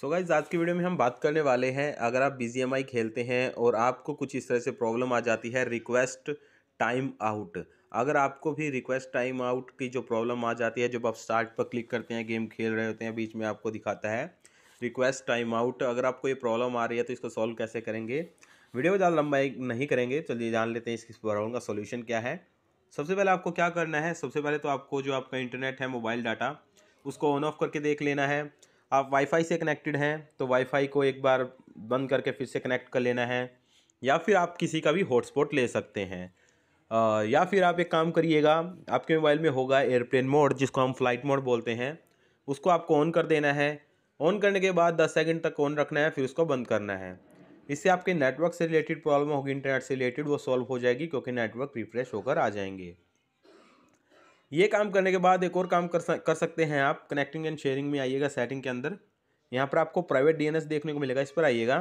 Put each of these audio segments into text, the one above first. So guys आज की video में हम बात करने वाले हैं, अगर आप BGMI खेलते हैं और आपको कुछ इस तरह से प्रॉब्लम आ जाती है रिक्वेस्ट टाइम आउट, अगर आपको भी रिक्वेस्ट टाइम आउट की जो प्रॉब्लम आ जाती है, जब आप स्टार्ट पर क्लिक करते हैं, गेम खेल रहे होते हैं, बीच में आपको दिखाता है रिक्वेस्ट टाइम आउट, अगर आपको ये प्रॉब्लम आ रही है तो इसको सॉल्व कैसे करेंगे। वीडियो ज़्यादा लंबा नहीं करेंगे, चलिए जान लेते हैं इसकी प्रॉब्लम का सोल्यूशन क्या है। सबसे पहले आपको क्या करना है, सबसे पहले तो आपको जो आपका इंटरनेट है, मोबाइल डाटा, उसको ऑन ऑफ करके देख लेना है। आप वाईफाई से कनेक्टेड हैं तो वाईफाई को एक बार बंद करके फिर से कनेक्ट कर लेना है, या फिर आप किसी का भी हॉटस्पॉट ले सकते हैं। या फिर आप एक काम करिएगा, आपके मोबाइल में होगा एयरप्लेन मोड, जिसको हम फ्लाइट मोड बोलते हैं, उसको आपको ऑन कर देना है। ऑन करने के बाद 10 सेकंड तक ऑन रखना है, फिर उसको बंद करना है। इससे आपके नेटवर्क से रिलेटेड प्रॉब्लम होगी, इंटरनेट से रिलेटेड, वो सॉल्व हो जाएगी, क्योंकि नेटवर्क रिफ्रेश होकर आ जाएंगे। ये काम करने के बाद एक और काम कर सकते हैं आप। कनेक्टिंग एंड शेयरिंग में आइएगा, सेटिंग के अंदर, यहाँ पर आपको प्राइवेट DNS देखने को मिलेगा, इस पर आइएगा।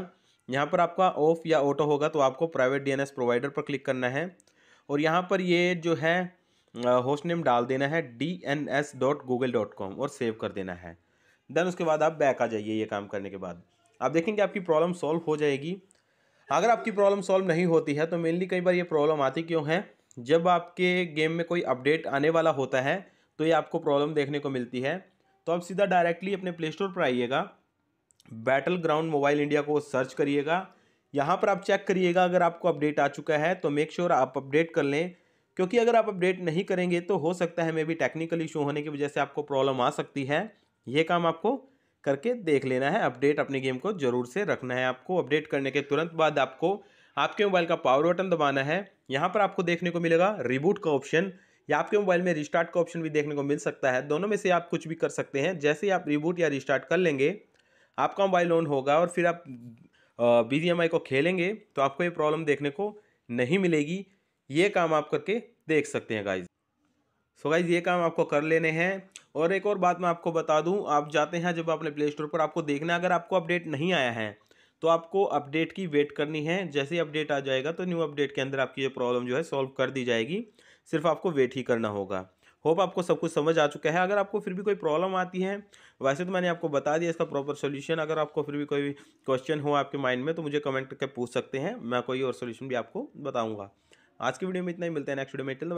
यहाँ पर आपका ऑफ या ऑटो होगा, तो आपको प्राइवेट DNS प्रोवाइडर पर क्लिक करना है और यहाँ पर ये जो है होस्ट नेम डाल देना है dns.google.com और सेव कर देना है। देन उसके बाद आप बैक आ जाइए। ये काम करने के बाद आप देखेंगे आपकी प्रॉब्लम सॉल्व हो जाएगी। अगर आपकी प्रॉब्लम सॉल्व नहीं होती है तो मेनली कई बार ये प्रॉब्लम आती क्यों है, जब आपके गेम में कोई अपडेट आने वाला होता है तो ये आपको प्रॉब्लम देखने को मिलती है। तो आप सीधा डायरेक्टली अपने प्ले स्टोर पर आइएगा, बैटल ग्राउंड मोबाइल इंडिया को सर्च करिएगा। यहाँ पर आप चेक करिएगा, अगर आपको अपडेट आ चुका है तो मेक श्योर आप अपडेट कर लें, क्योंकि अगर आप अपडेट नहीं करेंगे तो हो सकता है मे बी टेक्निकल इशू होने की वजह से आपको प्रॉब्लम आ सकती है। ये काम आपको करके देख लेना है। अपडेट अपने गेम को ज़रूर से रखना है। आपको अपडेट करने के तुरंत बाद आपको आपके मोबाइल का पावर बटन दबाना है। यहाँ पर आपको देखने को मिलेगा रिबूट का ऑप्शन, या आपके मोबाइल में रिस्टार्ट का ऑप्शन भी देखने को मिल सकता है। दोनों में से आप कुछ भी कर सकते हैं। जैसे ही आप रिबूट या रिस्टार्ट कर लेंगे, आपका मोबाइल ऑन होगा और फिर आप BGMI को खेलेंगे तो आपको ये प्रॉब्लम देखने को नहीं मिलेगी। ये काम आप करके देख सकते हैं गाइज। सो गाइज ये काम आपको कर लेने हैं। और एक और बात मैं आपको बता दूँ, आप जाते हैं जब अपने प्ले स्टोर पर, आपको देखना अगर आपको अपडेट नहीं आया है तो आपको अपडेट की वेट करनी है। जैसे ही अपडेट आ जाएगा तो न्यू अपडेट के अंदर आपकी ये प्रॉब्लम जो है सॉल्व कर दी जाएगी, सिर्फ आपको वेट ही करना होगा। होप आपको सब कुछ समझ आ चुका है। अगर आपको फिर भी कोई प्रॉब्लम आती है, वैसे तो मैंने आपको बता दिया इसका प्रॉपर सॉल्यूशन, अगर आपको फिर भी कोई क्वेश्चन हो आपके माइंड में तो मुझे कमेंट करके पूछ सकते हैं, मैं कोई और सॉल्यूशन भी आपको बताऊँगा। आज की वीडियो में इतना ही, मिलते हैं नेक्स्ट वीडियो में।